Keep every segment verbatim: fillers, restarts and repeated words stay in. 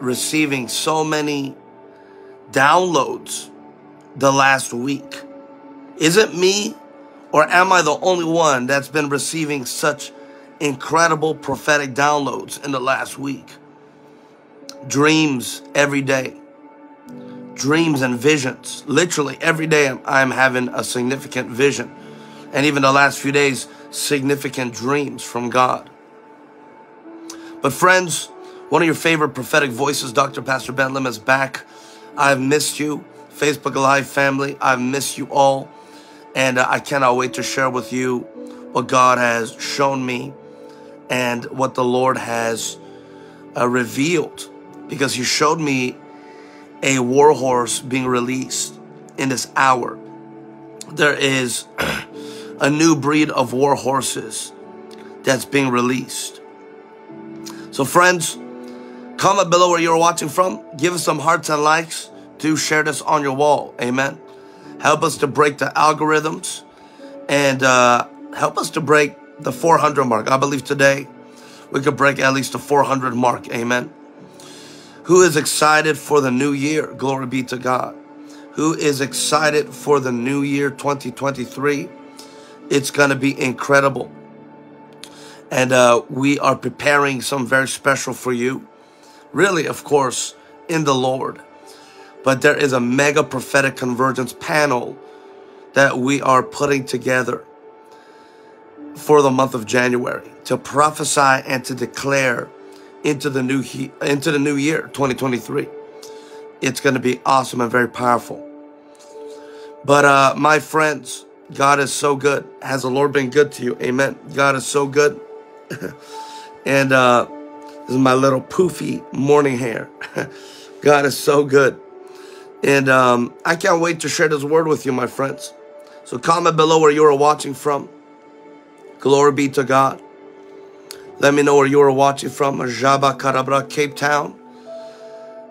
receiving so many downloads the last week. Is it me, or am I the only one that's been receiving such incredible prophetic downloads in the last week? Dreams every day. Dreams and visions. Literally every day I'm, I'm having a significant vision. And even the last few days, significant dreams from God. But friends, one of your favorite prophetic voices, Doctor Pastor Ben Lim, is back. I've missed you, Facebook Live family. I've missed you all. And uh, I cannot wait to share with you what God has shown me and what the Lord has uh, revealed. Because he showed me a war horse being released in this hour. There is a new breed of war horses that's being released. So friends, comment below where you're watching from. Give us some hearts and likes. Do share this on your wall. Amen. Help us to break the algorithms and uh, help us to break the four hundred mark. I believe today we could break at least the four hundred mark. Amen. Who is excited for the new year? Glory be to God. Who is excited for the new year twenty twenty-three? It's going to be incredible. And uh, we are preparing something very special for you. Really, of course, in the Lord. But there is a mega prophetic convergence panel that we are putting together for the month of January to prophesy and to declare into the new he into the new year twenty twenty-three. It's going to be awesome and very powerful. But uh my friends, God is so good. Has the Lord been good to you? Amen. God is so good. And uh this is my little poofy morning hair. God is so good. And um I can't wait to share this word with you, my friends. So comment below where you are watching from. Glory be to God. Let me know where you are watching from. Jaba Karabra, Cape Town,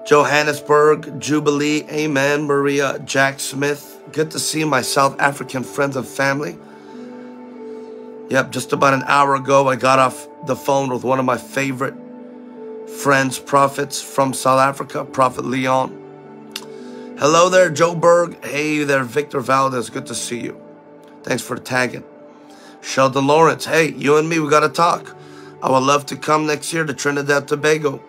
Johannesburg, Jubilee, amen. Maria, Jack Smith. Good to see my South African friends and family. Yep, just about an hour ago, I got off the phone with one of my favorite friends, prophets from South Africa, Prophet Leon. Hello there, Joe Berg. Hey there, Victor Valdez. Good to see you. Thanks for tagging. Sheldon Lawrence. Hey, you and me, we got to talk. I would love to come next year to Trinidad Tobago.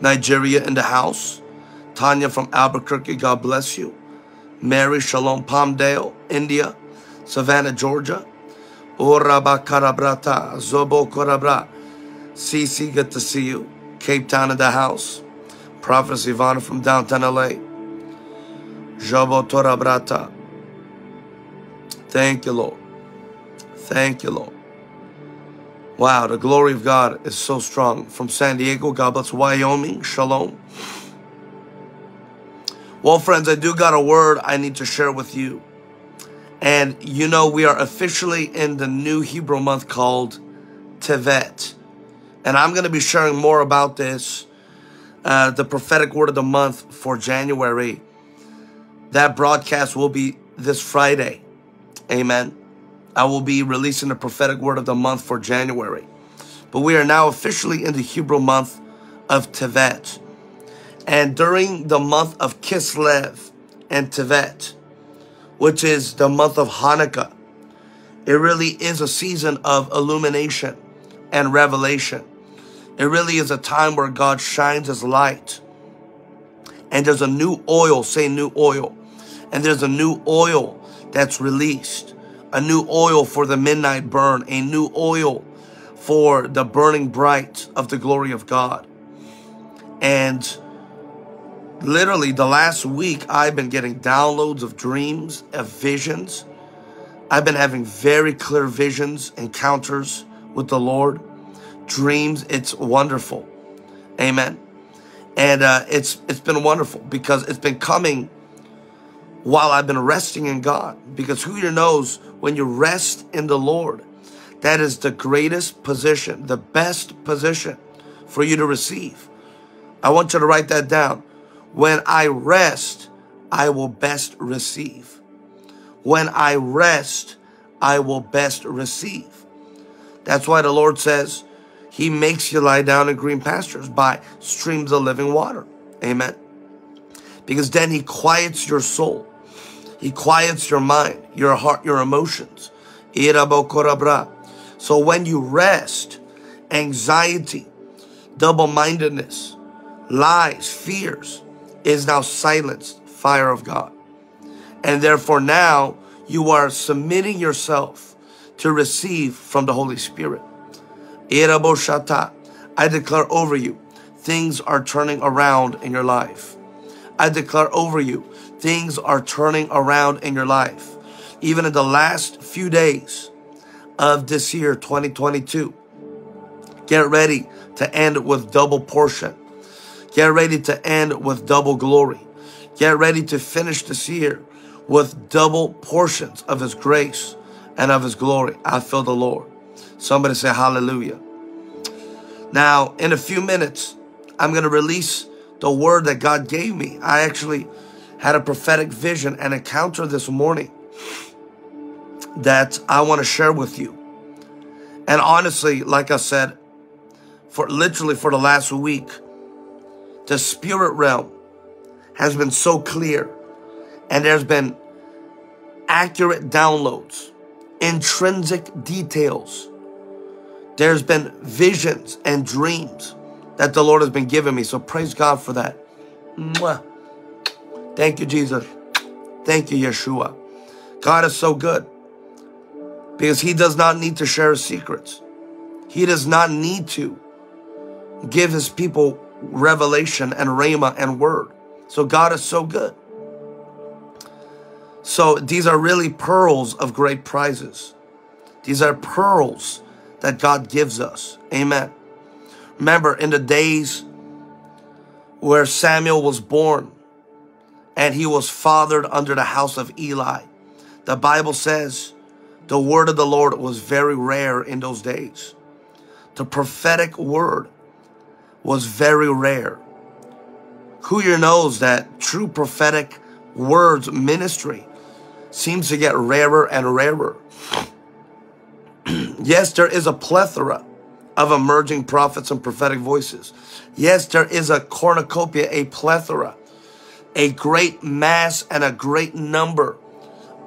Nigeria in the house. Tanya from Albuquerque, God bless you. Mary, Shalom, Palmdale, India. Savannah, Georgia. Oraba Karabrata, Zobo Korabra. Cece, good to see you. Cape Town in the house. Prophetess Ivana from downtown L A. Jobo Torabrata. Thank you, Lord. Thank you, Lord. Wow, the glory of God is so strong. From San Diego, God bless Wyoming. Shalom. Well, friends, I do got a word I need to share with you. And you know, we are officially in the new Hebrew month called Tevet. And I'm going to be sharing more about this, uh, the prophetic word of the month for January. That broadcast will be this Friday. Amen. I will be releasing the prophetic word of the month for January. But we are now officially in the Hebrew month of Tevet. And during the month of Kislev and Tevet, which is the month of Hanukkah, it really is a season of illumination and revelation. It really is a time where God shines his light. And there's a new oil, say new oil. And there's a new oil that's released. A new oil for the midnight burn. A new oil for the burning bright of the glory of God. And literally the last week, I've been getting downloads of dreams, of visions. I've been having very clear visions, encounters with the Lord. Dreams, it's wonderful. Amen. And uh, it's it's been wonderful because it's been coming while I've been resting in God. Because who here knows, when you rest in the Lord, that is the greatest position, the best position for you to receive. I want you to write that down. When I rest, I will best receive. When I rest, I will best receive. That's why the Lord says He makes you lie down in green pastures by streams of living water. Amen. Because then he quiets your soul. He quiets your mind, your heart, your emotions. So when you rest, anxiety, double-mindedness, lies, fears is now silenced, fire of God. And therefore now you are submitting yourself to receive from the Holy Spirit. I declare over you, things are turning around in your life. I declare over you, things are turning around in your life. Even in the last few days of this year, twenty twenty-two, get ready to end with double portion. Get ready to end with double glory. Get ready to finish this year with double portions of His grace and of His glory. I feel the Lord. Somebody say hallelujah. Now, in a few minutes, I'm going to release the word that God gave me. I actually had a prophetic vision and encounter this morning that I want to share with you. And honestly, like I said, for literally for the last week, the spirit realm has been so clear, and there's been accurate downloads, intrinsic details. There's been visions and dreams that the Lord has been giving me. So praise God for that. Mwah. Thank you, Jesus. Thank you, Yeshua. God is so good because He does not need to share His secrets. He does not need to give His people revelation and rhema and word. So God is so good. So these are really pearls of great prizes. These are pearls that God gives us. Amen. Remember, in the days where Samuel was born and he was fathered under the house of Eli, the Bible says the word of the Lord was very rare in those days. The prophetic word was very rare. Who here knows that true prophetic words ministry seems to get rarer and rarer? Yes, there is a plethora of emerging prophets and prophetic voices. Yes, there is a cornucopia, a plethora, a great mass and a great number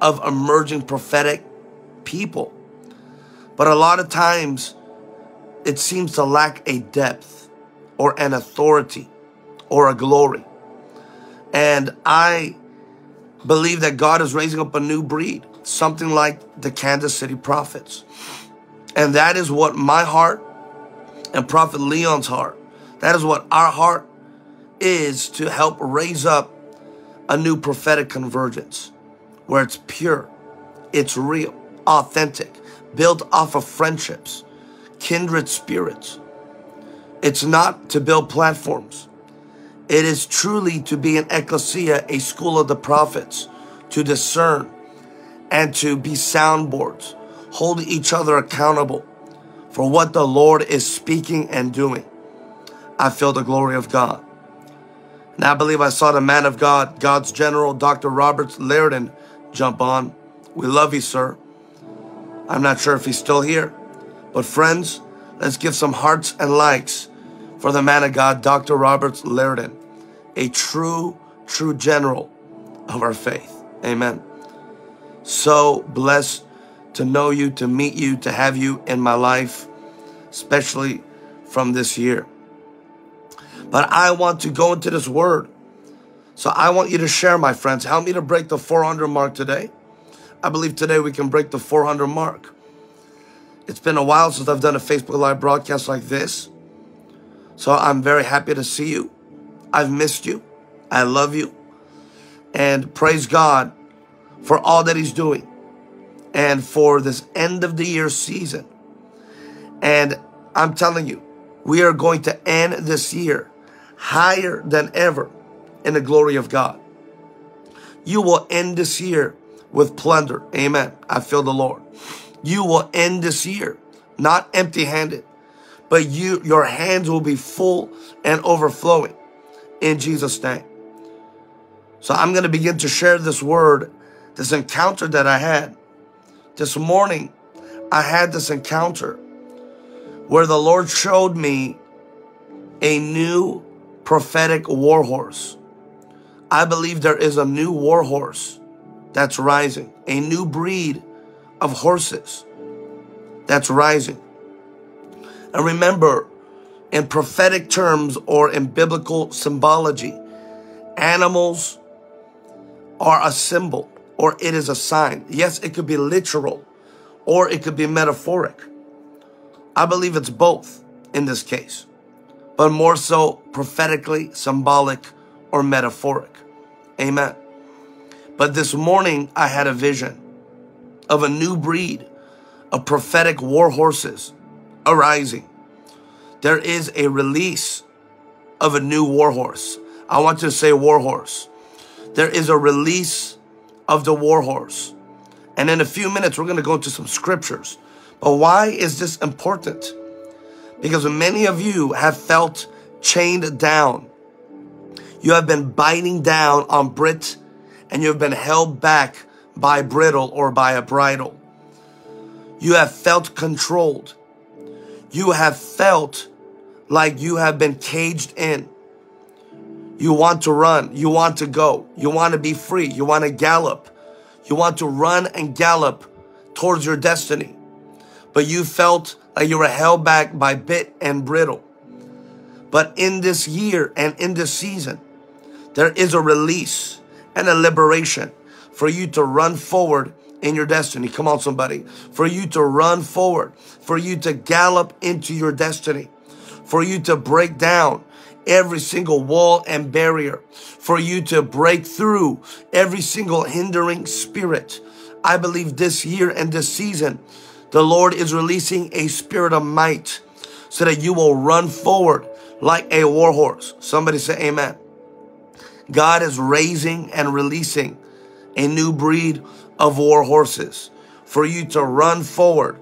of emerging prophetic people. But a lot of times it seems to lack a depth or an authority or a glory. And I believe that God is raising up a new breed, something like the Kansas City Prophets. And that is what my heart and Prophet Leon's heart, that is what our heart is, to help raise up a new prophetic convergence where it's pure, it's real, authentic, built off of friendships, kindred spirits. It's not to build platforms. It is truly to be an ecclesia, a school of the prophets, to discern and to be soundboards, hold each other accountable for what the Lord is speaking and doing. I feel the glory of God. And I believe I saw the man of God, God's general, Doctor Robert Lairdon, jump on. We love you, sir. I'm not sure if he's still here, but friends, let's give some hearts and likes for the man of God, Doctor Robert Lairdon, a true, true general of our faith. Amen. So blessed to know you, to meet you, to have you in my life, especially from this year. But I want to go into this word. So I want you to share, my friends. Help me to break the four hundred mark today. I believe today we can break the four hundred mark. It's been a while since I've done a Facebook Live broadcast like this. So I'm very happy to see you. I've missed you. I love you. And praise God for all that He's doing and for this end of the year season. And I'm telling you, we are going to end this year higher than ever in the glory of God. You will end this year with plunder. Amen. I feel the Lord. You will end this year not empty-handed, but you, your hands will be full and overflowing in Jesus' name. So I'm going to begin to share this word, this encounter that I had. This morning, I had this encounter where the Lord showed me a new prophetic war horse. I believe there is a new war horse that's rising, a new breed of horses that's rising. And remember, in prophetic terms or in biblical symbology, animals are a symbol, or it is a sign. Yes, it could be literal or it could be metaphoric. I believe it's both in this case, but more so prophetically, symbolic, or metaphoric. Amen. But this morning I had a vision of a new breed of prophetic war horses arising. There is a release of a new war horse. I want to say war horse. There is a release of the war horse. And in a few minutes, we're going to go into some scriptures. But why is this important? Because many of you have felt chained down. You have been biting down on Brit, and you've been held back by brittle or by a bridle. You have felt controlled. You have felt like you have been caged in. You want to run. You want to go. You want to be free. You want to gallop. You want to run and gallop towards your destiny. But you felt like you were held back by bit and brittle. But in this year and in this season, there is a release and a liberation for you to run forward in your destiny. Come on, somebody. For you to run forward. For you to gallop into your destiny. For you to break down every single wall and barrier. For you to break through every single hindering spirit. I believe this year and this season, the Lord is releasing a spirit of might so that you will run forward like a war horse. Somebody say amen. God is raising and releasing a new breed of war horses for you to run forward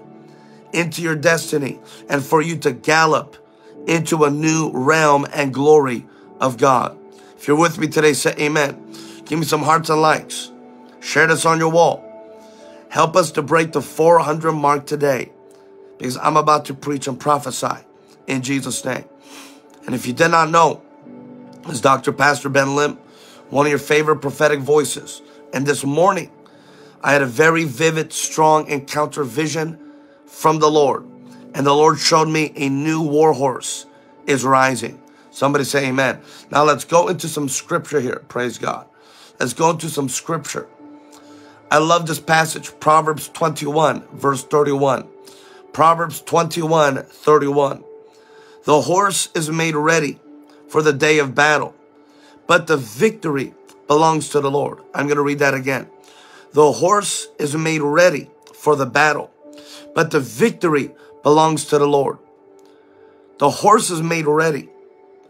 into your destiny and for you to gallop into a new realm and glory of God. If you're with me today, say amen. Give me some hearts and likes. Share this on your wall. Help us to break the four hundred mark today, because I'm about to preach and prophesy in Jesus' name. And if you did not know, it's Doctor Pastor Ben Lim, one of your favorite prophetic voices. And this morning, I had a very vivid, strong encounter vision from the Lord. And the Lord showed me a new war horse is rising. Somebody say amen. Now let's go into some scripture here. Praise God. Let's go into some scripture. I love this passage. Proverbs twenty-one, verse thirty-one. Proverbs twenty-one, thirty-one. The horse is made ready for the day of battle, but the victory belongs to the Lord. I'm going to read that again. The horse is made ready for the battle, but the victory belongs to the Lord. The horse is made ready.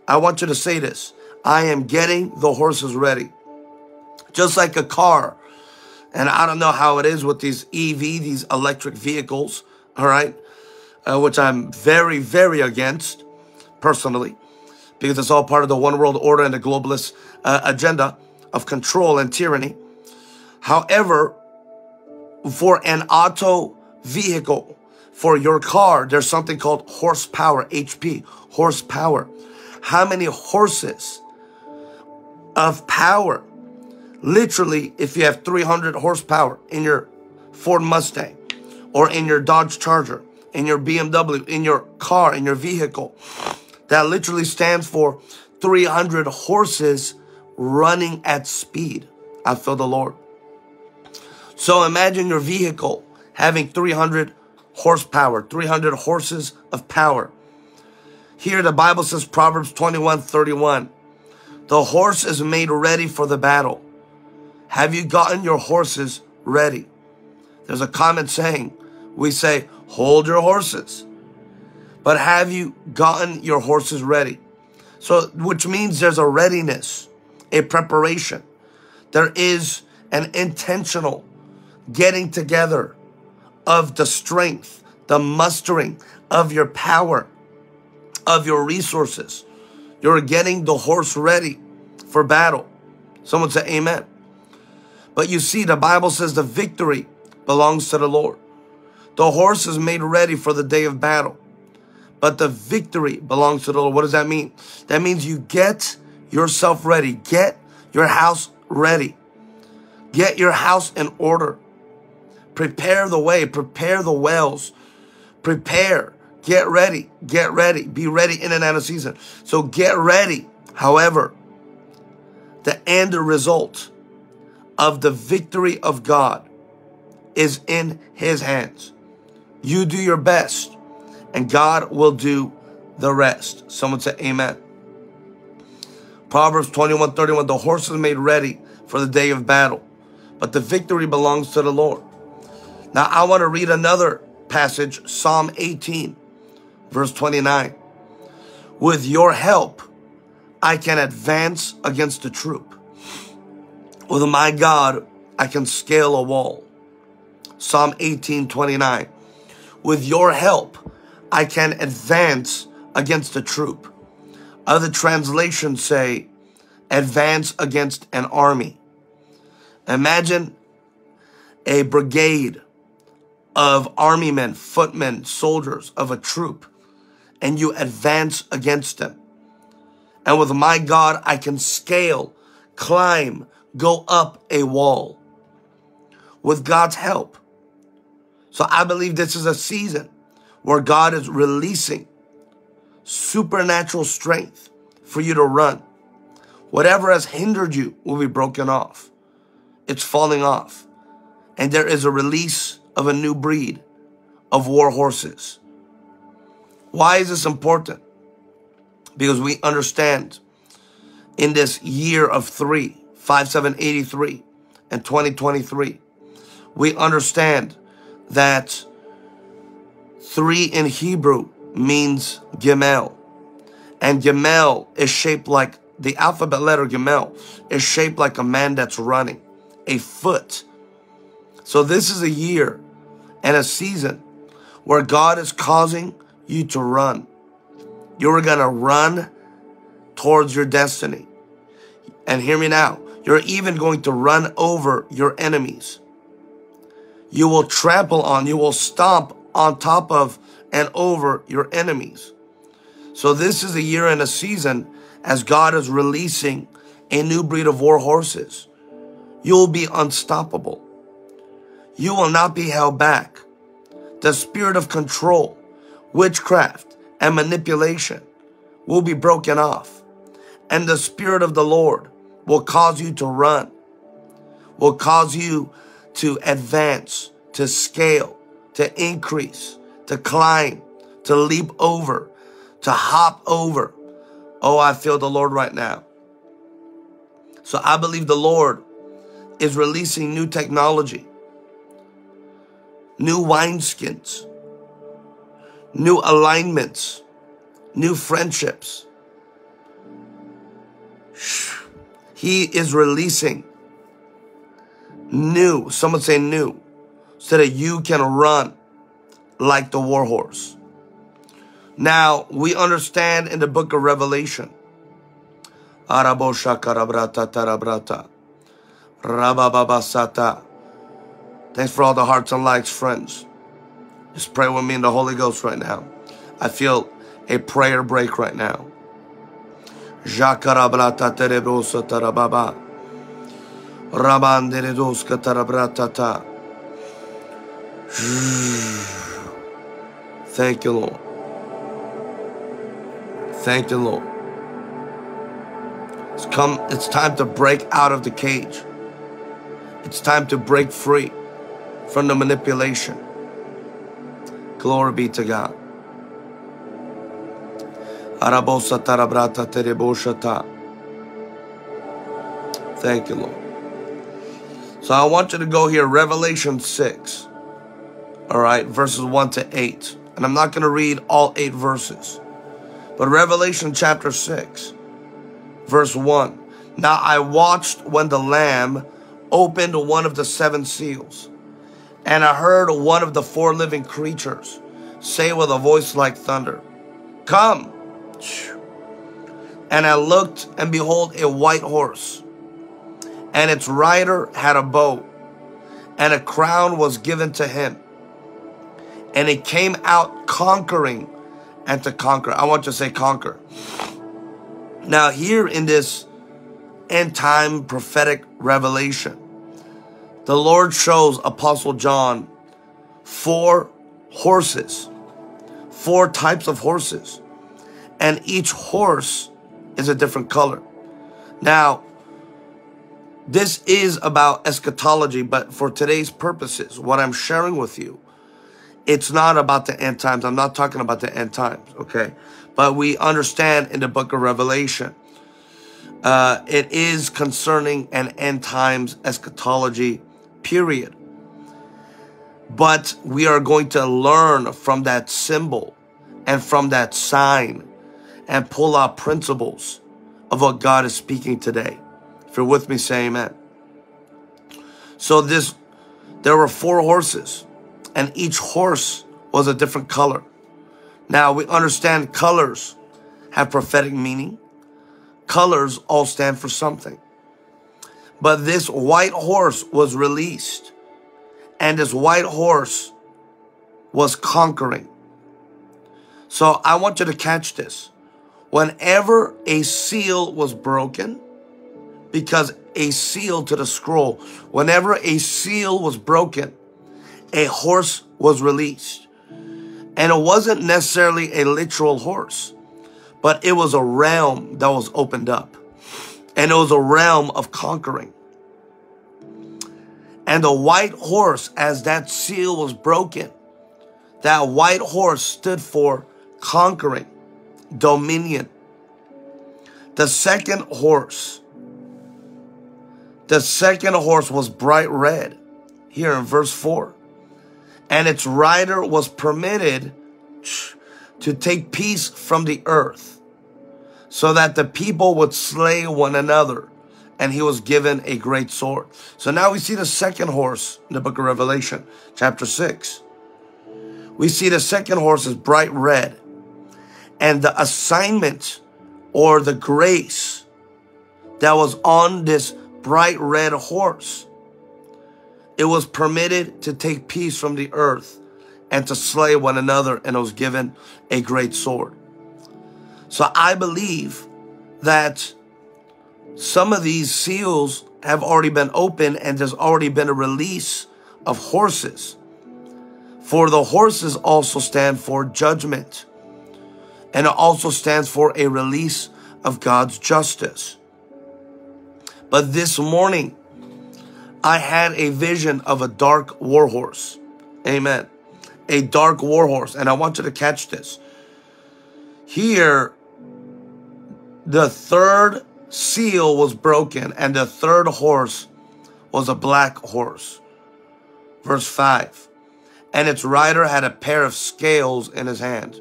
I want you to say this. I am getting the horses ready. Just like a car. And I don't know how it is with these E V, these electric vehicles, all right, uh, which I'm very, very against personally, because it's all part of the one world order and the globalist uh, agenda of control and tyranny. However, for an auto vehicle, for your car, there's something called horsepower, H P, horsepower. How many horses of power? Literally, if you have three hundred horsepower in your Ford Mustang or in your Dodge Charger, in your B M W, in your car, in your vehicle, that literally stands for three hundred horses running at speed. I feel the Lord. So imagine your vehicle having three hundred horsepower, three hundred horses of power. Here the Bible says, Proverbs twenty-one thirty-one, the horse is made ready for the battle. Have you gotten your horses ready? There's a common saying, we say, hold your horses. But have you gotten your horses ready? So, which means there's a readiness, a preparation. There is an intentional getting together of the strength, the mustering of your power, of your resources. You're getting the horse ready for battle. Someone say amen. But you see, the Bible says the victory belongs to the Lord. The horse is made ready for the day of battle, but the victory belongs to the Lord. What does that mean? That means you get yourself ready. Get your house ready. Get your house in order. Prepare the way. Prepare the wells. Prepare. Get ready. Get ready. Be ready in and out of season. So get ready. However, the end result of the victory of God is in his hands. You do your best and God will do the rest. Someone say amen. Proverbs twenty-one thirty-one, the horse is made ready for the day of battle, but the victory belongs to the Lord. Now I want to read another passage, Psalm eighteen, verse twenty-nine. With your help, I can advance against the troop. With my God, I can scale a wall. Psalm eighteen, twenty-nine. With your help, I can advance against the troop. Other translations say, advance against an army. Imagine a brigade of army men, footmen, soldiers of a troop, and you advance against them. And with my God, I can scale, climb, go up a wall with God's help. So I believe this is a season where God is releasing supernatural strength for you to run. Whatever has hindered you will be broken off. It's falling off. And there is a release of a new breed of war horses. Why is this important? Because we understand in this year of three, five seven eighty-three and twenty twenty-three, we understand that three in Hebrew means Gimel. And Gimel is shaped like, the alphabet letter Gimel is shaped like a man that's running, a foot. So this is a year and a season where God is causing you to run. You're going to run towards your destiny. And hear me now. You're even going to run over your enemies. You will trample on, you will stomp on top of and over your enemies. So this is a year and a season as God is releasing a new breed of war horses. You'll be unstoppable. You will not be held back. The spirit of control, witchcraft, and manipulation will be broken off. And the Spirit of the Lord will cause you to run, will cause you to advance, to scale, to increase, to climb, to leap over, to hop over. Oh, I feel the Lord right now. So I believe the Lord is releasing new technology, new wineskins, new alignments, new friendships. He is releasing new, someone say new, so that you can run like the war horse. Now, we understand in the book of Revelation, thanks for all the hearts and likes, friends. Just pray with me in the Holy Ghost right now. I feel a prayer break right now. Thank you, Lord. Thank you, Lord. It's come, it's time to break out of the cage. It's time to break free from the manipulation. Glory be to God. Thank you, Lord. So I want you to go here, Revelation six, all right, verses one to eight. And I'm not going to read all eight verses, but Revelation chapter six, verse one. Now I watched when the Lamb opened one of the seven seals. And I heard one of the four living creatures say with a voice like thunder, "Come." And I looked, and behold, a white horse. And its rider had a bow, and a crown was given to him. And he came out conquering and to conquer. I want you to say conquer. Now, here in this end time prophetic revelation, the Lord shows Apostle John four horses, four types of horses, and each horse is a different color. Now, this is about eschatology, but for today's purposes, what I'm sharing with you, it's not about the end times. I'm not talking about the end times, okay? But we understand in the book of Revelation, uh, it is concerning an end times eschatology period. But we are going to learn from that symbol and from that sign and pull out principles of what God is speaking today. If you're with me, say amen. So this, there were four horses, and each horse was a different color. Now, we understand colors have prophetic meaning. Colors all stand for something. But this white horse was released, and this white horse was conquering. So I want you to catch this. Whenever a seal was broken, because a seal to the scroll, whenever a seal was broken, a horse was released. And it wasn't necessarily a literal horse, but it was a realm that was opened up. And it was a realm of conquering. And the white horse, as that seal was broken, that white horse stood for conquering, dominion. The second horse, the second horse was bright red, here in verse four. And its rider was permitted to take peace from the earth so that the people would slay one another. And he was given a great sword. So now we see the second horse in the book of Revelation, chapter six. We see the second horse is bright red. And the assignment or the grace that was on this bright red horse, it was permitted to take peace from the earth and to slay one another, and it was given a great sword. So I believe that some of these seals have already been opened, and there's already been a release of horses. For the horses also stand for judgment, and it also stands for a release of God's justice. But this morning, I had a vision of a dark warhorse. Amen. A dark warhorse. And I want you to catch this. Here, the third seal was broken, and the third horse was a black horse. Verse five. And its rider had a pair of scales in his hand.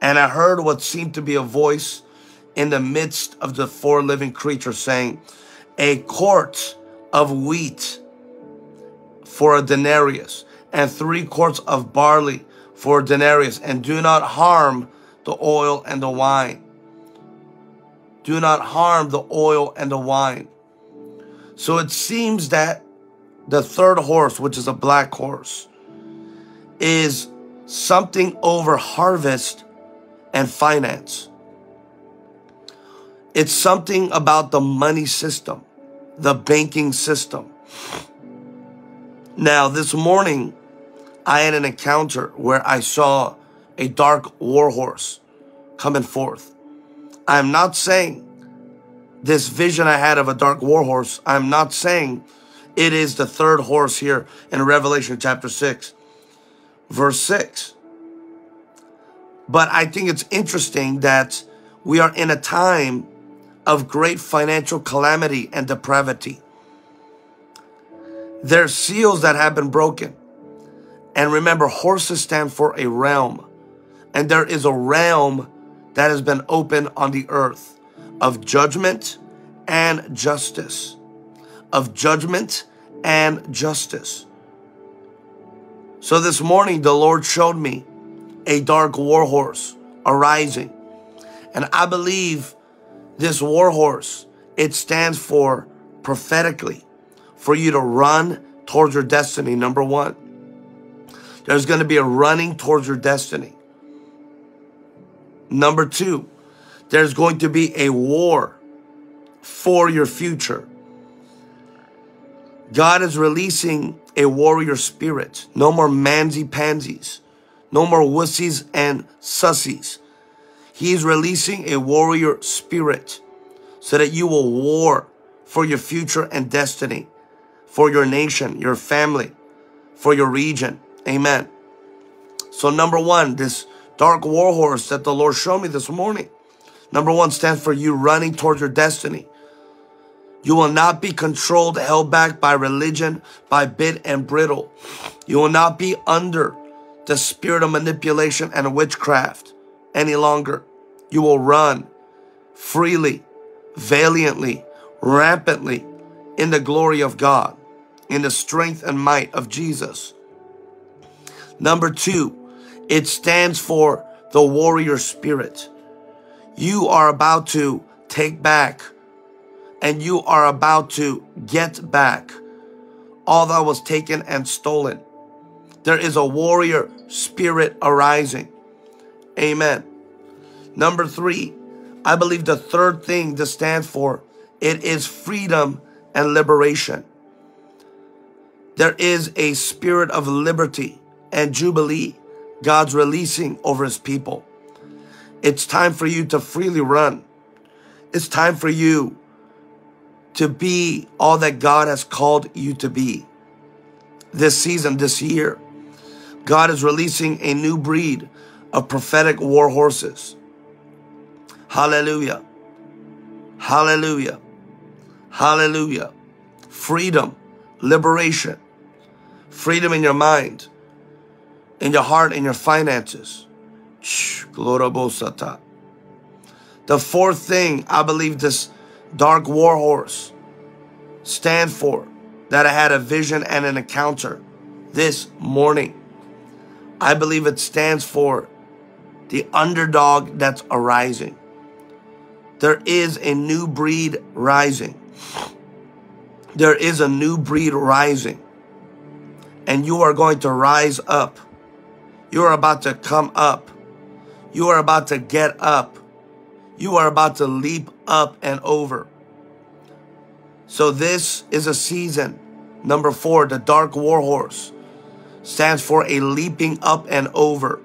And I heard what seemed to be a voice in the midst of the four living creatures saying, "A quart of wheat for a denarius, and three quarts of barley for a denarius, and do not harm the oil and the wine." Do not harm the oil and the wine. So it seems that the third horse, which is a black horse, is something over harvest and finance. It's something about the money system, the banking system. Now, this morning, I had an encounter where I saw a dark warhorse coming forth. I'm not saying this vision I had of a dark warhorse, I'm not saying it is the third horse here in Revelation chapter six, verse six. But I think it's interesting that we are in a time of great financial calamity and depravity. There's seals that have been broken. And remember, horses stand for a realm. And there is a realm that has been opened on the earth of judgment and justice. Of judgment and justice. So this morning, the Lord showed me a dark warhorse arising. And I believe this warhorse, it stands for prophetically for you to run towards your destiny. Number one, there's going to be a running towards your destiny. Number two, there's going to be a war for your future. God is releasing a warrior spirit. No more mansy-pansies. No more wussies and sussies. He's releasing a warrior spirit so that you will war for your future and destiny, for your nation, your family, for your region. Amen. So number one, this dark war horse that the Lord showed me this morning, number one, stands for you running towards your destiny. You will not be controlled, held back by religion, by bit and brittle. You will not be under the spirit of manipulation and witchcraft any longer. You will run freely, valiantly, rampantly in the glory of God, in the strength and might of Jesus. Number two, it stands for the warrior spirit. You are about to take back, and you are about to get back all that was taken and stolen. There is a warrior spirit arising. Amen. Number three, I believe the third thing to stand for, it is freedom and liberation. There is a spirit of liberty and jubilee God's releasing over his people. It's time for you to freely run. It's time for you to be all that God has called you to be. This season, this year, God is releasing a new breed of prophetic war horses. Hallelujah. Hallelujah. Hallelujah. Freedom, liberation, freedom in your mind, in your heart, in your finances. The fourth thing I believe this dark war horse stands for, that I had a vision and an encounter this morning, I believe it stands for the underdog that's arising. There is a new breed rising. There is a new breed rising. And you are going to rise up. You are about to come up. You are about to get up. You are about to leap up and over. So this is a season. Number four, the dark war horse stands for a leaping up and over.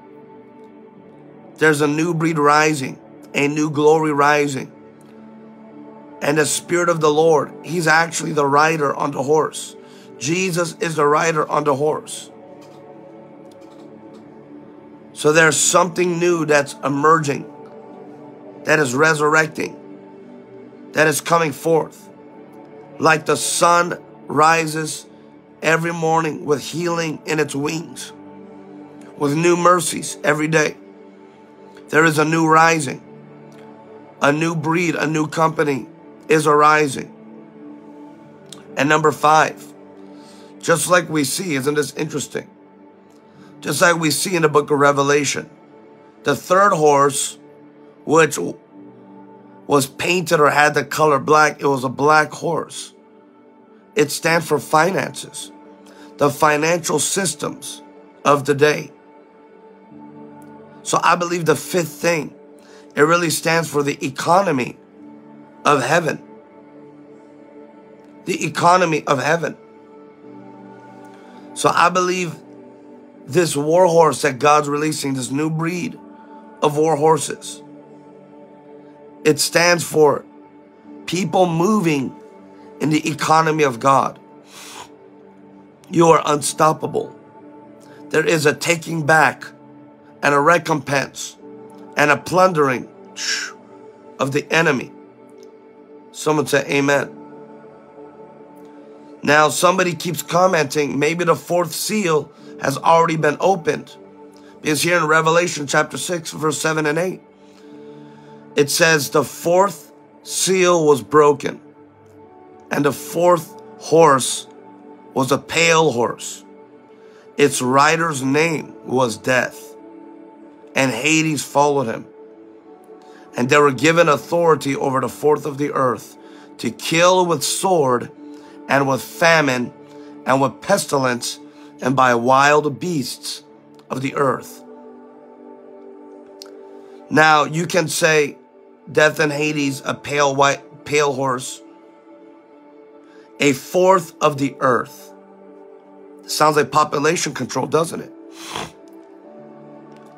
There's a new breed rising, a new glory rising. And the Spirit of the Lord, he's actually the rider on the horse. Jesus is the rider on the horse. So there's something new that's emerging, that is resurrecting, that is coming forth. Like the sun rises every morning with healing in its wings, with new mercies every day. There is a new rising. A new breed, a new company is arising. And number five, just like we see, isn't this interesting? Just like we see in the book of Revelation, the third horse, which was painted or had the color black, it was a black horse. It stands for finances, the financial systems of the day. So I believe the fifth thing, it really stands for the economy of heaven. The economy of heaven. So I believe this war horse that God's releasing, this new breed of war horses, it stands for people moving in the economy of God. You are unstoppable. There is a taking back and a recompense and a plundering of the enemy. Someone say amen. Now somebody keeps commenting, maybe the fourth seal has already been opened. Because here in Revelation chapter six, verse seven and eight, it says the fourth seal was broken, and the fourth horse was a pale horse. Its rider's name was Death, and Hades followed him. And they were given authority over the fourth of the earth to kill with sword and with famine and with pestilence and by wild beasts of the earth. Now, you can say, death in Hades, a pale white, pale horse, a fourth of the earth. Sounds like population control, doesn't it?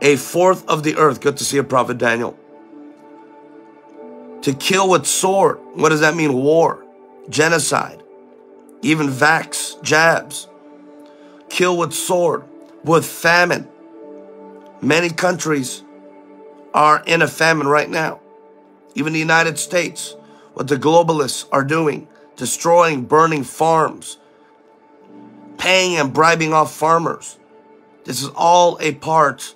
A fourth of the earth. Good to see a prophet, Daniel. To kill with sword. What does that mean? War, genocide, even vax, jabs. Kill with sword, with famine. Many countries are in a famine right now. Even the United States, what the globalists are doing, destroying, burning farms, paying and bribing off farmers. This is all a part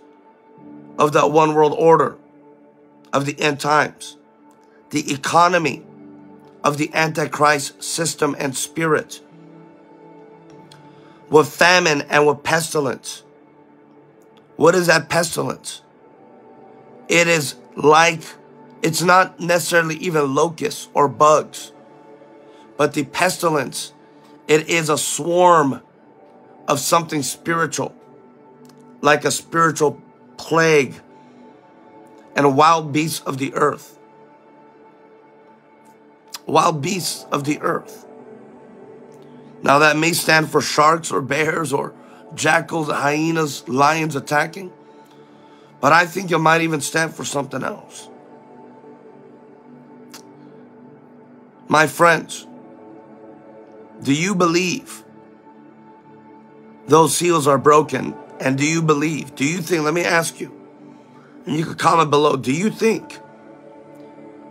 of that one world order of the end times. The economy of the Antichrist system and spirit, with famine and with pestilence. What is that pestilence? It is like, it's not necessarily even locusts or bugs, but the pestilence, it is a swarm of something spiritual, like a spiritual plague and wild beasts of the earth. Wild beasts of the earth. Now that may stand for sharks or bears or jackals, hyenas, lions attacking, but I think it might even stand for something else. My friends, do you believe those seals are broken? And do you believe, do you think, let me ask you, and you can comment below, do you think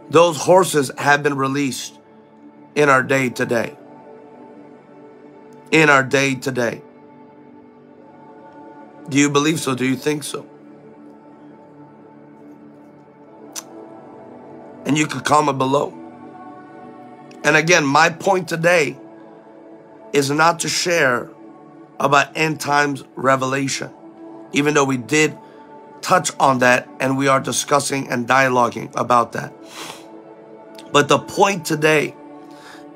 those horses have been released in our day today? In our day today. Do you believe so? Do you think so? And you can comment below. And again, my point today is not to share about end times revelation, even though we did touch on that and we are discussing and dialoguing about that. But the point today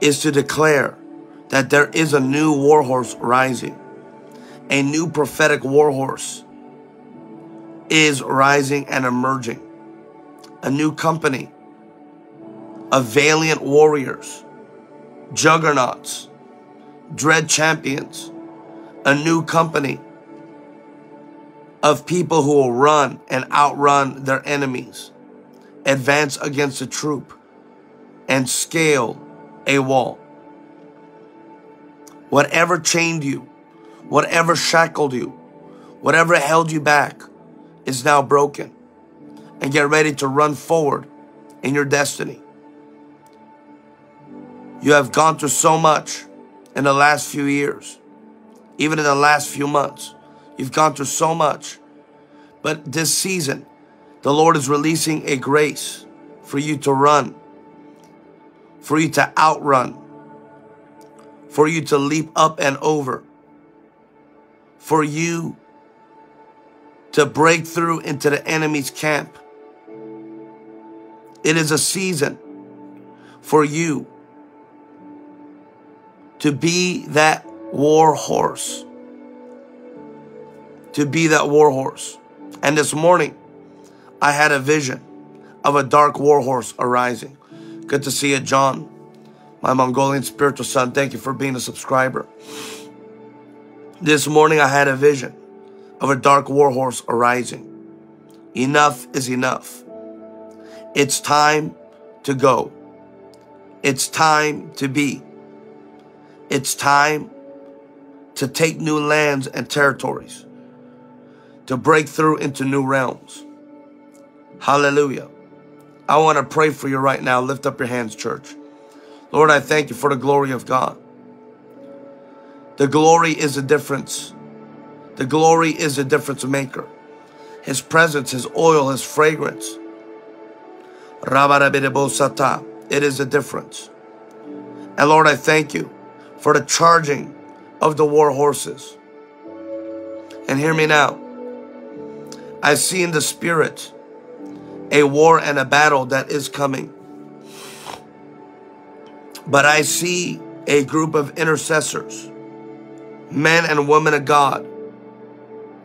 is to declare that there is a new war horse rising. A new prophetic war horse is rising and emerging. A new company of valiant warriors, juggernauts, dread champions. A new company of people who will run and outrun their enemies, advance against a troop, and scale a wall. Whatever chained you, whatever shackled you, whatever held you back is now broken. And get ready to run forward in your destiny. You have gone through so much in the last few years, even in the last few months. You've gone through so much. But this season, the Lord is releasing a grace for you to run, for you to outrun, for you to leap up and over, for you to break through into the enemy's camp. It is a season for you to be that war horse. To be that war horse. And this morning, I had a vision of a dark war horse arising. Good to see you, John, my Mongolian spiritual son. Thank you for being a subscriber. This morning, I had a vision of a dark war horse arising. Enough is enough. It's time to go. It's time to be. It's time to take new lands and territories, to break through into new realms. Hallelujah. I want to pray for you right now. Lift up your hands, church. Lord, I thank you for the glory of God. The glory is a difference. The glory is a difference maker. His presence, his oil, his fragrance. It is a difference. And Lord, I thank you for the charging of the war horses. And hear me now. I see in the spirit a war and a battle that is coming. But I see a group of intercessors, men and women of God,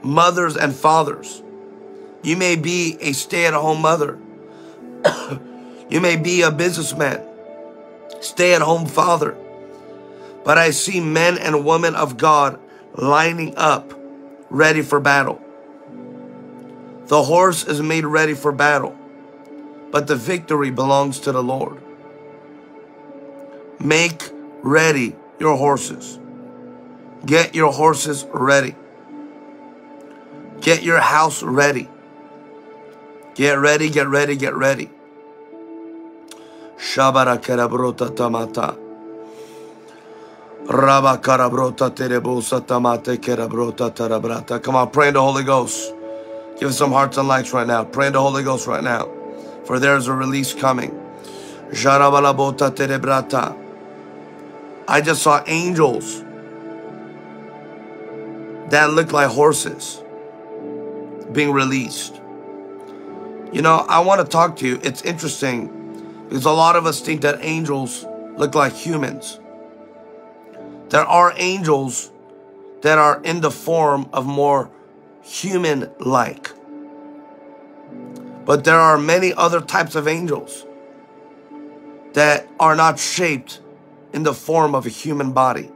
mothers and fathers, You may be a stay-at-home mother. You may be a businessman, stay-at-home father. But I see men and women of God lining up, ready for battle. The horse is made ready for battle, but the victory belongs to the Lord. Make ready your horses. Get your horses ready. Get your house ready. Get ready, get ready, get ready. Shabara karabrota tamata. Raba karabrota terebosa tamate karabrota tarabrata. Come on, pray in the Holy Ghost. Give us some hearts and lights right now. Pray in the Holy Ghost right now, for there is a release coming. Jarabalabota terebrata. I just saw angels that look like horses being released. You know, I want to talk to you. It's interesting because a lot of us think that angels look like humans. There are angels that are in the form of more human-like. But there are many other types of angels that are not shaped in the form of a human body.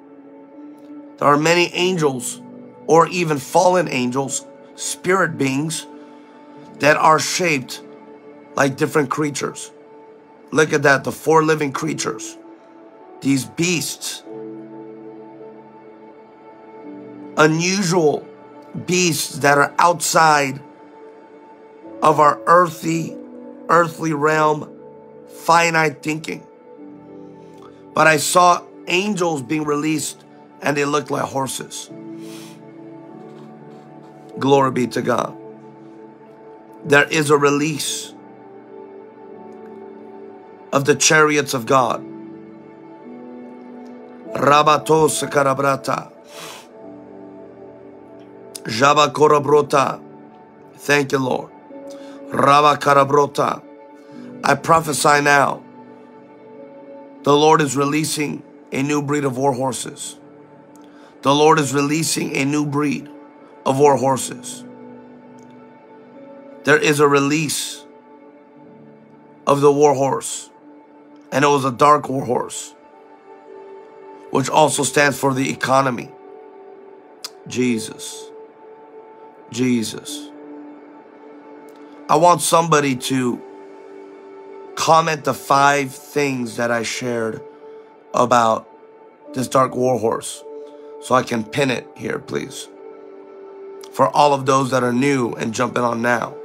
There are many angels, or even fallen angels, spirit beings that are shaped like different creatures. Look at that, the four living creatures, these beasts, unusual beasts that are outside of our earthy, earthly realm, finite thinking. But I saw angels being released and they looked like horses. Glory be to God. There is a release of the chariots of God. Rabatos karabrata. Jaba korabrota. Thank you, Lord. Raba karabrota. I prophesy now. The Lord is releasing a new breed of war horses. The Lord is releasing a new breed of war horses. There is a release of the war horse, and it was a dark war horse, which also stands for the economy. Jesus, Jesus. I want somebody to comment the five things that I shared about this dark war horse, so I can pin it here, please, for all of those that are new and jumping on now.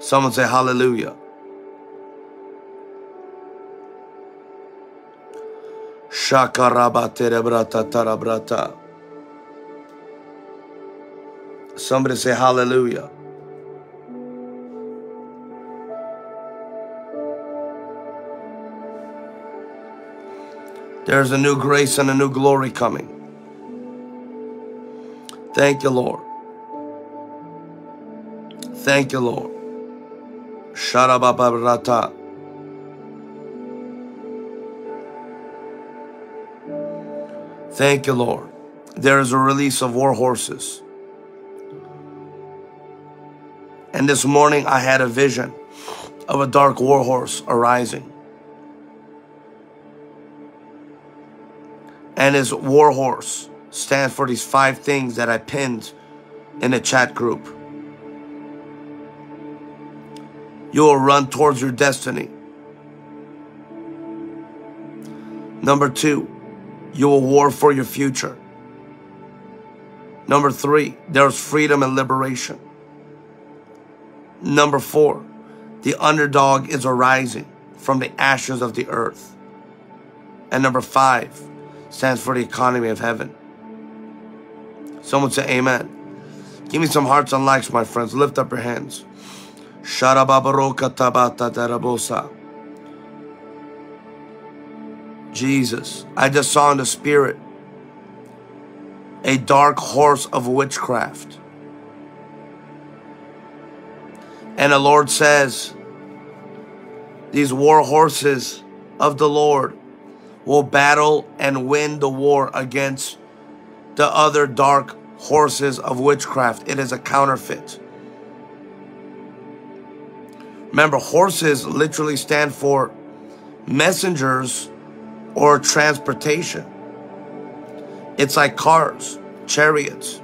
Someone say hallelujah. Somebody say hallelujah. There's a new grace and a new glory coming. Thank you, Lord. Thank you, Lord. Sharababarata. Thank you, Lord. There is a release of war horses. And this morning I had a vision of a dark war horse arising. And his war horse stands for these five things that I pinned in the chat group. You will run towards your destiny. Number two, you will war for your future. Number three, there's freedom and liberation. Number four, the underdog is arising from the ashes of the earth. And number five stands for the economy of heaven. Someone say amen. Give me some hearts and likes, my friends. Lift up your hands. Jesus, I just saw in the spirit a dark horse of witchcraft. And the Lord says, these war horses of the Lord will battle and win the war against the other dark horses of witchcraft. It is a counterfeit. Remember, horses literally stand for messengers or transportation. It's like cars, chariots.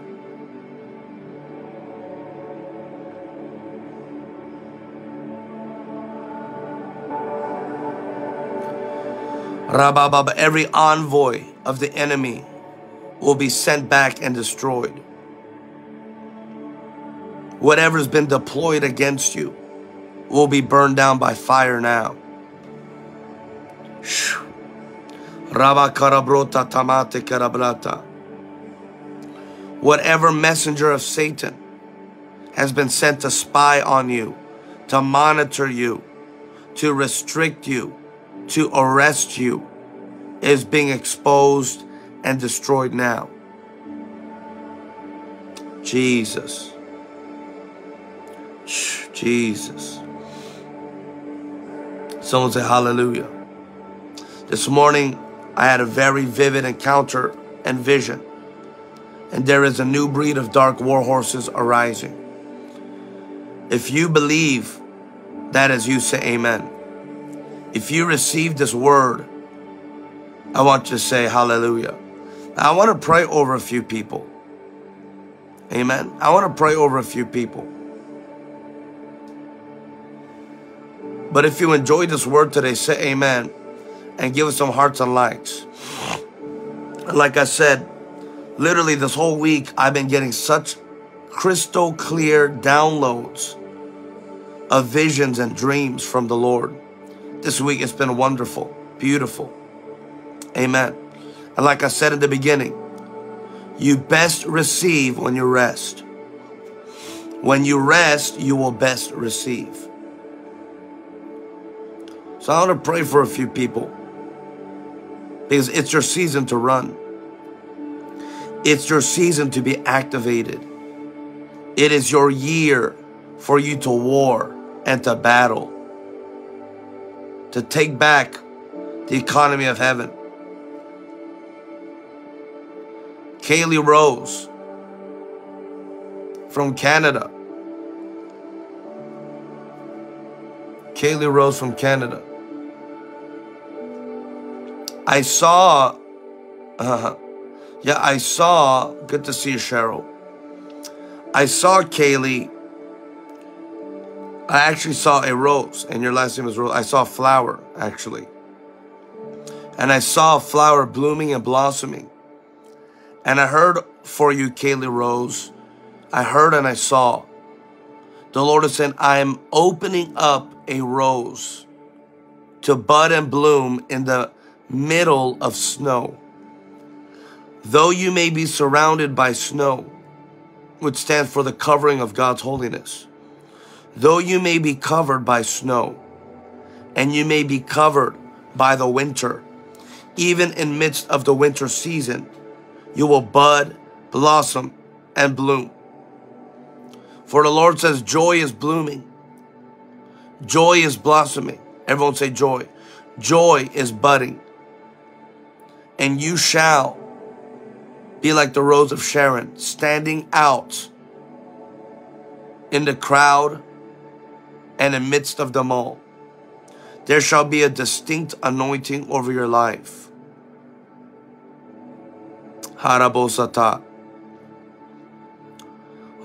Rabababa, every envoy of the enemy will be sent back and destroyed. Whatever's been deployed against you will be burned down by fire now. Whatever messenger of Satan has been sent to spy on you, to monitor you, to restrict you, to arrest you, is being exposed and destroyed now. Jesus. Jesus. Someone say hallelujah. This morning, I had a very vivid encounter and vision. And there is a new breed of dark war horses arising. If you believe, that is you, say amen. If you receive this word, I want you to say hallelujah. I want to pray over a few people. Amen. I want to pray over a few people. But if you enjoyed this word today, say amen and give us some hearts and likes. Like I said, literally this whole week, I've been getting such crystal clear downloads of visions and dreams from the Lord. This week, it's been wonderful, beautiful. Amen. And like I said in the beginning, you best receive when you rest. When you rest, you will best receive. So I want to pray for a few people because it's your season to run. It's your season to be activated. It is your year for you to war and to battle, to take back the economy of heaven. Kaylee Rose from Canada. Kaylee Rose from Canada. I saw, uh, yeah, I saw, good to see you, Cheryl. I saw Kaylee. I actually saw a rose, and your last name is Rose. I saw a flower, actually. And I saw a flower blooming and blossoming. And I heard for you, Kaylee Rose. I heard and I saw. The Lord is saying, I am opening up a rose to bud and bloom in the middle of snow. Though you may be surrounded by snow, which stands for the covering of God's holiness, though you may be covered by snow, and you may be covered by the winter, even in midst of the winter season, you will bud, blossom, and bloom. For the Lord says, joy is blooming. Joy is blossoming. Everyone say joy. Joy is budding. And you shall be like the rose of Sharon, standing out in the crowd and in midst of them all. There shall be a distinct anointing over your life. Harabosata.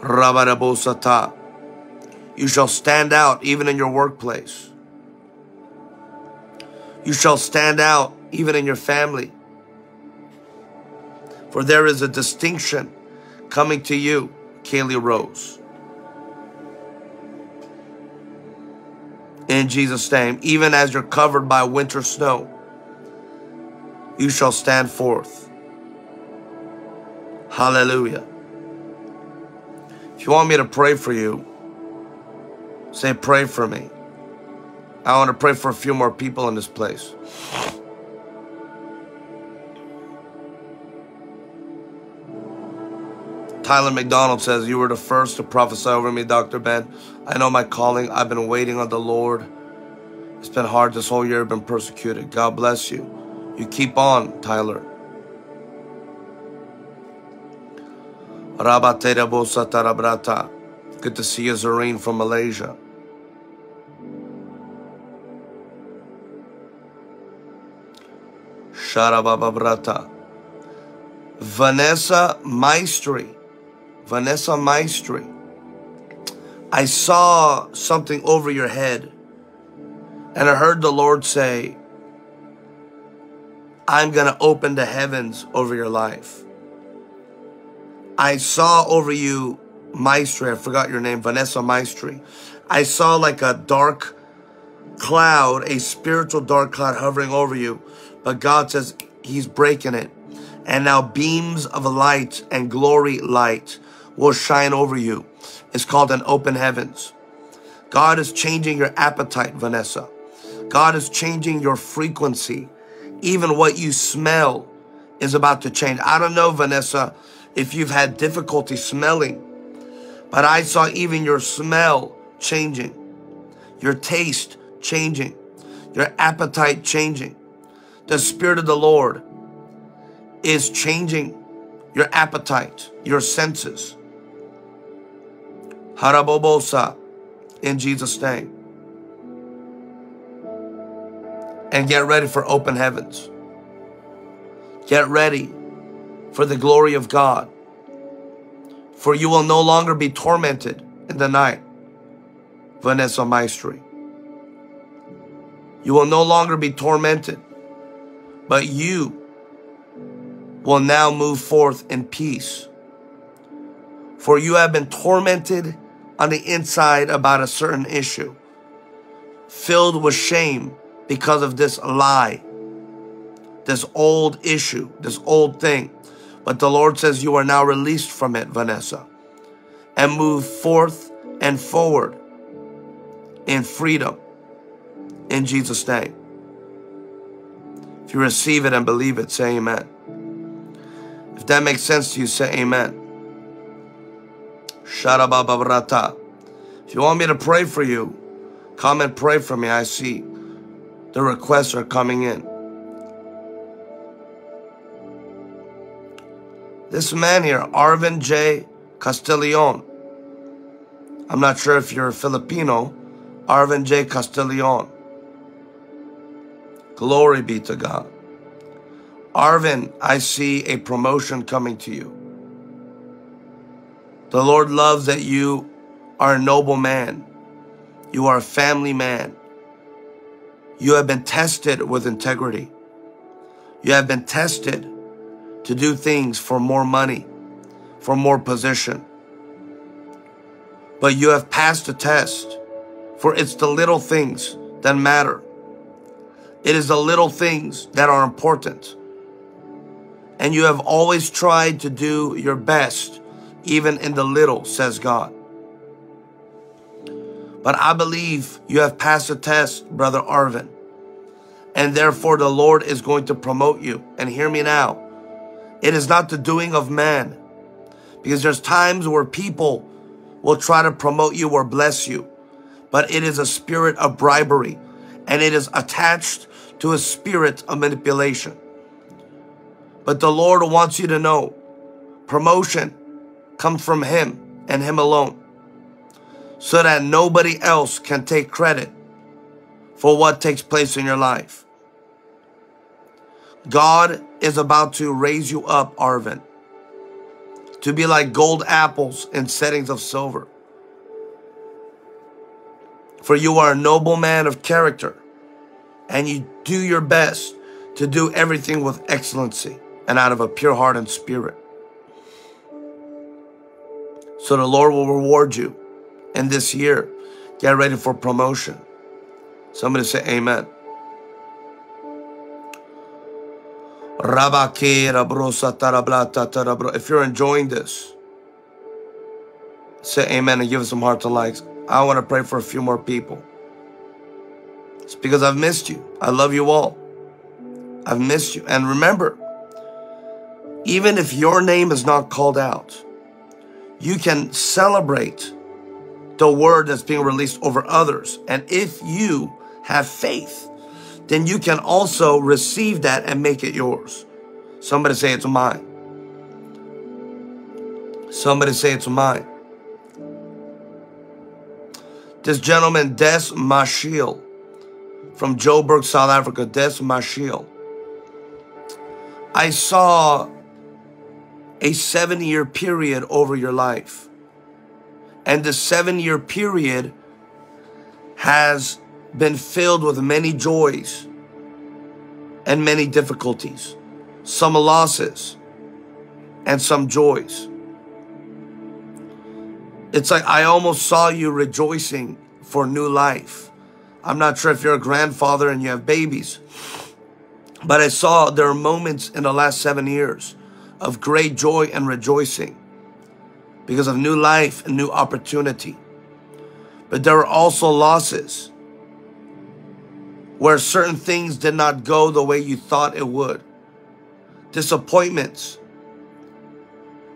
Rabarabosata. You shall stand out even in your workplace. You shall stand out even in your family. For there is a distinction coming to you, Kaylee Rose. In Jesus' name, even as you're covered by winter snow, you shall stand forth. Hallelujah. If you want me to pray for you, say, pray for me. I want to pray for a few more people in this place. Tyler McDonald says, you were the first to prophesy over me, Doctor Ben. I know my calling. I've been waiting on the Lord. It's been hard this whole year. I've been persecuted. God bless you. You keep on, Tyler. Good to see you, Zareen from Malaysia. Sharabababrata. Vanessa Maestri. Vanessa Maestri. I saw something over your head, and I heard the Lord say, I'm going to open the heavens over your life. I saw over you, Maestri, I forgot your name, Vanessa Maestri. I saw like a dark cloud, a spiritual dark cloud hovering over you. But God says he's breaking it. And now beams of light and glory light will shine over you. It's called an open heavens. God is changing your appetite, Vanessa. God is changing your frequency. Even what you smell is about to change. I don't know, Vanessa, if you've had difficulty smelling, but I saw even your smell changing, your taste changing, your appetite changing. The Spirit of the Lord is changing your appetite, your senses. Harabobosa, in Jesus' name. And get ready for open heavens. Get ready for the glory of God. For you will no longer be tormented in the night, Vanessa Maestri. You will no longer be tormented, but you will now move forth in peace. For you have been tormented on the inside about a certain issue, filled with shame because of this lie, this old issue, this old thing. But the Lord says you are now released from it, Vanessa, and move forth and forward in freedom in Jesus' name. If you receive it and believe it, say amen. If that makes sense to you, say amen. Sharabababrata. If you want me to pray for you, come and pray for me. I see the requests are coming in. This man here, Arvin J. Castellion. I'm not sure if you're Filipino. Arvin J. Castellion. Glory be to God. Arvin, I see a promotion coming to you. The Lord loves that you are a noble man. You are a family man. You have been tested with integrity. You have been tested to do things for more money, for more position. But you have passed the test, for it's the little things that matter. It is the little things that are important. And you have always tried to do your best, even in the little, says God. But I believe you have passed the test, Brother Arvin. And therefore the Lord is going to promote you. And hear me now. It is not the doing of man, because there's times where people will try to promote you or bless you, but it is a spirit of bribery, and it is attached to a spirit of manipulation. But the Lord wants you to know promotion comes from him and him alone, so that nobody else can take credit for what takes place in your life. God is about to raise you up, Arvin, to be like gold apples in settings of silver. For you are a noble man of character, and you do your best to do everything with excellency and out of a pure heart and spirit. So the Lord will reward you. And this year, get ready for promotion. Somebody say amen. If you're enjoying this, say amen and give us some hearts and likes. I want to pray for a few more people. It's because I've missed you. I love you all. I've missed you. And remember, even if your name is not called out, you can celebrate the word that's being released over others. And if you have faith, then you can also receive that and make it yours. Somebody say it's mine. Somebody say it's mine. This gentleman, Des Mashiel, from Joburg, South Africa. Des Mashiel. I saw a seven-year period over your life. And the seven-year period has been filled with many joys and many difficulties, some losses and some joys. It's like I almost saw you rejoicing for new life. I'm not sure if you're a grandfather and you have babies, but I saw there are moments in the last seven years of great joy and rejoicing because of new life and new opportunity. But there were also losses where certain things did not go the way you thought it would. Disappointments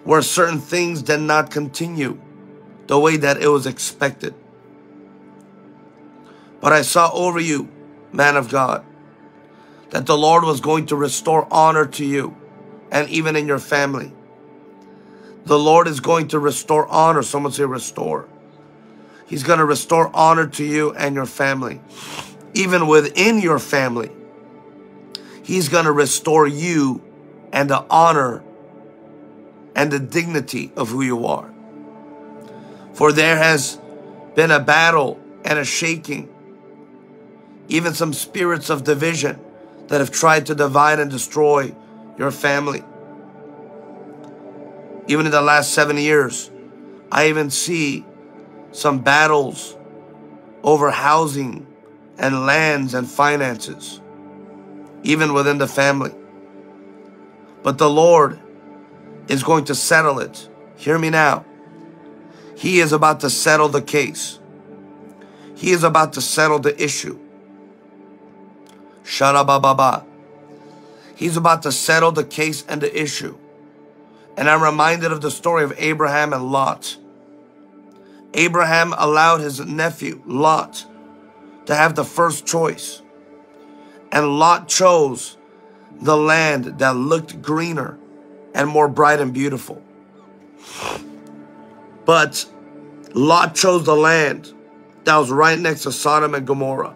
where certain things did not continue the way that it was expected. But I saw over you, man of God, that the Lord was going to restore honor to you and even in your family. The Lord is going to restore honor. Someone say restore. He's going to restore honor to you and your family. Even within your family, he's going to restore you and the honor and the dignity of who you are. For there has been a battle and a shaking, even some spirits of division that have tried to divide and destroy your family. Even in the last seven years, I even see some battles over housing and lands and finances, even within the family. But the Lord is going to settle it. Hear me now. He is about to settle the case. He is about to settle the issue. Sharabababa. He's about to settle the case and the issue. And I'm reminded of the story of Abraham and Lot. Abraham allowed his nephew, Lot, to have the first choice. And Lot chose the land that looked greener and more bright and beautiful. But Lot chose the land that was right next to Sodom and Gomorrah.